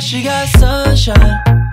She got sunshine.